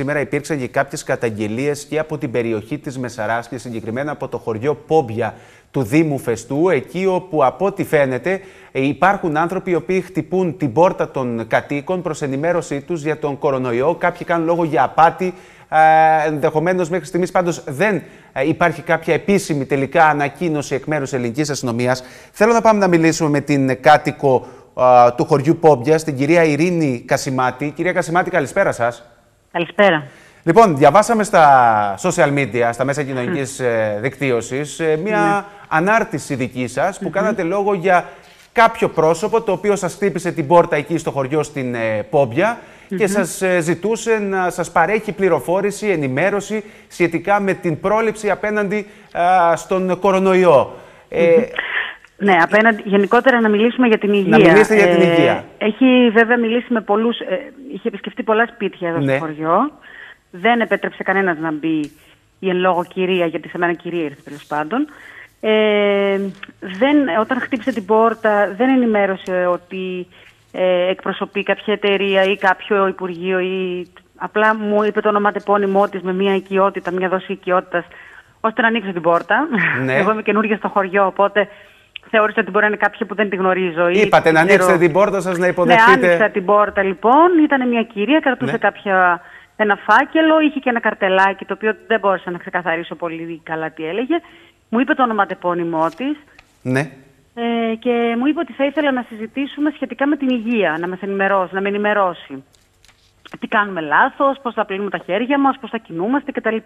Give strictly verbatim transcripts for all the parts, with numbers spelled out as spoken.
Σήμερα υπήρξαν και κάποιες καταγγελίες και από την περιοχή της Μεσαράς και συγκεκριμένα από το χωριό Πόμπια του Δήμου Φεστού, εκεί όπου από ό,τι φαίνεται υπάρχουν άνθρωποι οι οποίοι χτυπούν την πόρτα των κατοίκων προς ενημέρωσή τους για τον κορονοϊό. Κάποιοι κάνουν λόγο για απάτη. Ε, ενδεχομένως μέχρι στιγμής πάντως δεν ε, υπάρχει κάποια επίσημη τελικά ανακοίνωση εκ μέρους ελληνικής αστυνομίας. Θέλω να πάμε να μιλήσουμε με την κάτοικο ε, του χωριού Πόμπια, την κυρία Ειρήνη Κασιμάτη. Κυρία Κασιμάτη, καλησπέρα σας. Καλησπέρα. Λοιπόν, διαβάσαμε στα social media, στα μέσα κοινωνικής ε, δικτύωσης, ε, μια mm. ανάρτηση δική σας που mm -hmm. κάνατε λόγο για κάποιο πρόσωπο το οποίο σας χτύπησε την πόρτα εκεί στο χωριό στην ε, Πόμπια και σας ζητούσε να σας παρέχει πληροφόρηση, ενημέρωση σχετικά με την πρόληψη απέναντι α, στον κορονοϊό. Ε, ναι, απέναντι, γενικότερα να μιλήσουμε για την υγεία. Να μιλήσετε για την υγεία. Ε, έχει βέβαια μιλήσει με πολλούς, ε, είχε επισκεφτεί πολλά σπίτια εδώ ναι. στο χωριό. Δεν επέτρεψε κανένας να μπει η εν λόγω κυρία, γιατί σε μένα κυρία ήρθε τέλος πάντων. Ε, δεν, όταν χτύπησε την πόρτα δεν ενημέρωσε ότι εκπροσωπεί κάποια εταιρεία ή κάποιο υπουργείο ή απλά μου είπε το ονοματεπώνυμό της με μια οικειότητα, μια δόση οικειότητας ώστε να ανοίξω την πόρτα. Ναι. Εγώ είμαι καινούργια στο χωριό, οπότε θεώρησα ότι μπορεί να είναι κάποια που δεν τη γνωρίζω. Είπατε ή, να ξέρω... ανοίξετε την πόρτα σας, να υποδεχτείτε. Ναι, άνοιξα την πόρτα λοιπόν, ήταν μια κυρία, κρατούσε ναι. κάποια, ένα φάκελο, είχε και ένα καρτελάκι το οποίο δεν μπόρεσα να ξεκαθαρίσω πολύ καλά τι έλεγε. Μου είπε το ονοματεπώνυμό της. Ναι. Ε, και μου είπε ότι θα ήθελα να συζητήσουμε σχετικά με την υγεία, να μας ενημερώσει, να με ενημερώσει. Τι κάνουμε λάθος, πώς θα πλύνουμε τα χέρια μας, πώς θα κινούμαστε κτλ.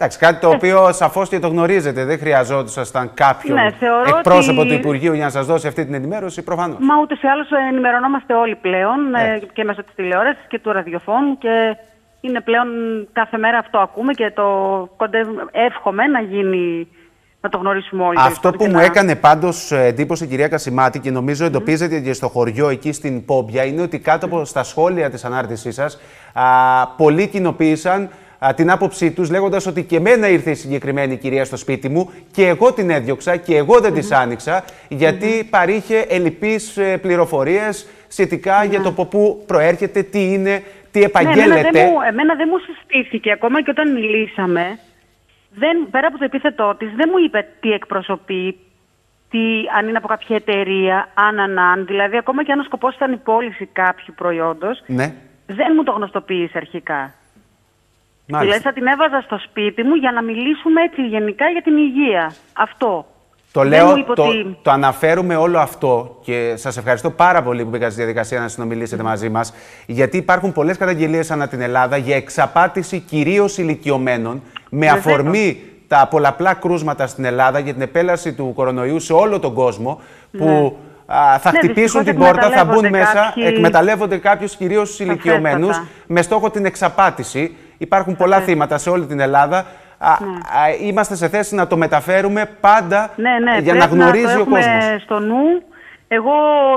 Εντάξει, κάτι το οποίο σαφώς και το γνωρίζετε. Δεν χρειαζόντουσασταν κάποιον ναι, εκπρόσωπο ότι... του Υπουργείου για να σας δώσει αυτή την ενημέρωση, προφανώς. Μα ούτε σε άλλους ενημερωνόμαστε όλοι πλέον ε. και μέσω της τηλεόρασης και του ραδιοφώνου. Και είναι πλέον κάθε μέρα αυτό ακούμε και το εύχομαι να γίνει. Να το γνωρίσουμε όλοι. Αυτό που μου έκανε πάντως εντύπωση, κυρία Κασιμάτη, και νομίζω εντοπίζεται mm. και στο χωριό εκεί στην Πόμπια, είναι ότι κάτω από στα σχόλια της ανάρτησής σας, α, πολλοί κοινοποίησαν α, την άποψή τους, λέγοντας ότι και εμένα ήρθε η συγκεκριμένη κυρία στο σπίτι μου και εγώ την έδιωξα και εγώ δεν mm. της άνοιξα, γιατί mm. παρήχε ελλειπείς πληροφορίες σχετικά mm. για το από πού προέρχεται, τι είναι, τι επαγγέλλεται. Ναι, εμένα δεν μου, εμένα δεν μου συστήθηκε ακόμα και όταν μιλήσαμε. Δεν, πέρα από το επίθετό της, δεν μου είπε τι εκπροσωπεί, τι, αν είναι από κάποια εταιρεία, αν, αν, αν. Δηλαδή, ακόμα και αν ο σκοπός ήταν η πώληση κάποιου προϊόντος, ναι. δεν μου το γνωστοποίησε αρχικά. Μάλιστα. Δηλαδή, θα την έβαζα στο σπίτι μου για να μιλήσουμε έτσι γενικά για την υγεία. Αυτό. Το λέω, το, ότι... το αναφέρουμε όλο αυτό και σας ευχαριστώ πάρα πολύ που μπήκατε στη διαδικασία να συνομιλήσετε μαζί μας, γιατί υπάρχουν πολλές καταγγελίες ανά την Ελλάδα για εξαπάτηση κυρίως ηλικιωμένων με Λες αφορμή το. τα πολλαπλά κρούσματα στην Ελλάδα για την επέλαση του κορονοϊού σε όλο τον κόσμο ναι. που α, θα ναι, χτυπήσουν την πόρτα, θα μπουν κάποιοι... μέσα, εκμεταλλεύονται κάποιους κυρίως ηλικιωμένους με στόχο την εξαπάτηση. Υπάρχουν πολλά Λες. θύματα σε όλη την Ελλάδα. Α, ναι. Είμαστε σε θέση να το μεταφέρουμε πάντα ναι, ναι, για να γνωρίζει να το ο κόσμος. Στο νου. Εγώ,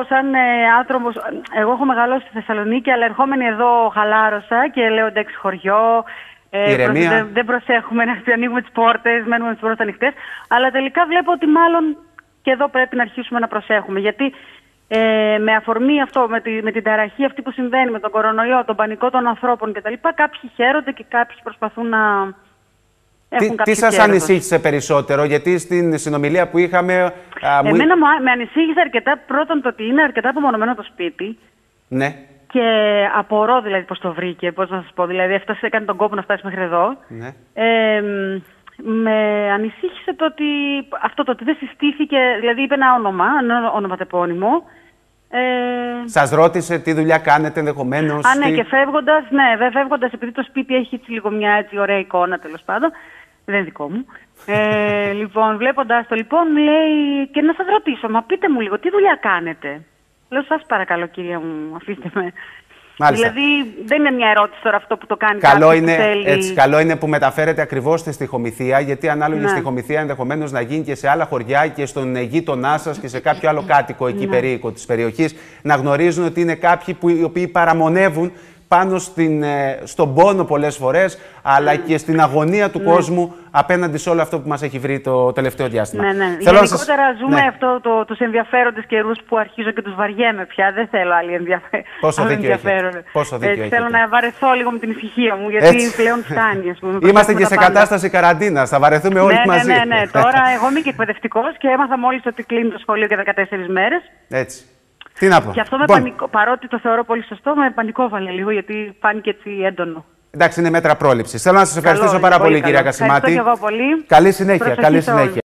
σαν ε, άνθρωπος, εγώ έχω μεγαλώσει στη Θεσσαλονίκη, αλλά ερχόμενη εδώ χαλάρωσα και λέω εντάξει, χωριό. Ε, προς, δεν, δεν προσέχουμε να ανοίγουμε τις πόρτες, μένουμε με τις πόρτες ανοιχτές. Αλλά τελικά βλέπω ότι μάλλον και εδώ πρέπει να αρχίσουμε να προσέχουμε. Γιατί ε, με αφορμή αυτό, με, τη, με την ταραχή αυτή που συμβαίνει με τον κορονοϊό, τον πανικό των ανθρώπων κτλ., κάποιοι χαίρονται και κάποιοι προσπαθούν να. Τι, τι σας ανησύχησε περισσότερο, γιατί στην συνομιλία που είχαμε... Α, μου... Εμένα με ανησύχησε αρκετά πρώτον το ότι είναι αρκετά απομονωμένο το σπίτι. Ναι. Και απορώ δηλαδή πώς το βρήκε, πώς να σας πω, δηλαδή έφτασε, έκανε τον κόπο να φτάσει μέχρι εδώ. Ναι. Ε, με ανησύχησε το ότι αυτό το ότι δεν συστήθηκε, δηλαδή είπε ένα όνομα, ένα ονοματεπώνυμο. Ε... Σας ρώτησε τι δουλειά κάνετε ενδεχομένως. Α, ναι, τι... και φεύγοντας, ναι, φεύγοντας, επειδή το σπίτι έχει έτσι, λίγο μια έτσι, ωραία εικόνα τέλος πάντων. Δεν είναι δικό μου. Ε, λοιπόν, βλέποντας το, λοιπόν, λέει και να σας ρωτήσω, μα πείτε μου λίγο, τι δουλειά κάνετε. Λέω, σας παρακαλώ, κυρία μου, αφήστε με. Μάλιστα. Δηλαδή, δεν είναι μια ερώτηση τώρα αυτό που το κάνει καλό κάποιος είναι, που θέλει. Έτσι, καλό είναι που μεταφέρεται ακριβώς στη στοιχομηθεία, γιατί ανάλογη ναι. στοιχομηθεία ενδεχομένως να γίνει και σε άλλα χωριά και στον γείτονά σας και σε κάποιο άλλο κάτοικο εκεί ναι. περίοικο της περιοχής, να γνωρίζουν ότι είναι κάποιοι που, οι οποίοι παραμονεύουν πάνω στην, στον πόνο πολλές φορές, αλλά και στην αγωνία του ναι. κόσμου απέναντι σε όλο αυτό που μας έχει βρει το τελευταίο διάστημα. Ναι, ναι. Γενικότερα σας... ζούμε ναι. αυτό το, τους ενδιαφέροντες καιρούς που αρχίζω και τους βαριέμαι πια. Δεν θέλω άλλη ενδιαφέρον. Πόσο δίκιο έχετε. Ε, θέλω να βαρεθώ λίγο με την ησυχία μου, γιατί έτσι. πλέον φτάνει. Ας πούμε, είμαστε και σε πάντα. κατάσταση καραντίνας. Θα βαρεθούμε όλοι ναι, μαζί. Ναι, ναι, ναι. Τώρα εγώ είμαι και εκπαιδευτικός και έμαθα μόλις ότι κλείνει το σχολείο για δεκατέσσερις μέρες. Έτσι. Τι να πω. Και αυτό με bon. πανικό, παρότι το θεωρώ πολύ σωστό, με πανικόβαλε λίγο, γιατί φάνηκε έτσι έντονο. Εντάξει, είναι μέτρα πρόληψης. Θέλω να σας ευχαριστήσω καλό, πάρα πολύ, πολύ κυρία Κασιμάτη. Ευχαριστώ και εγώ πολύ. Καλή συνέχεια. Καλή συνέχεια.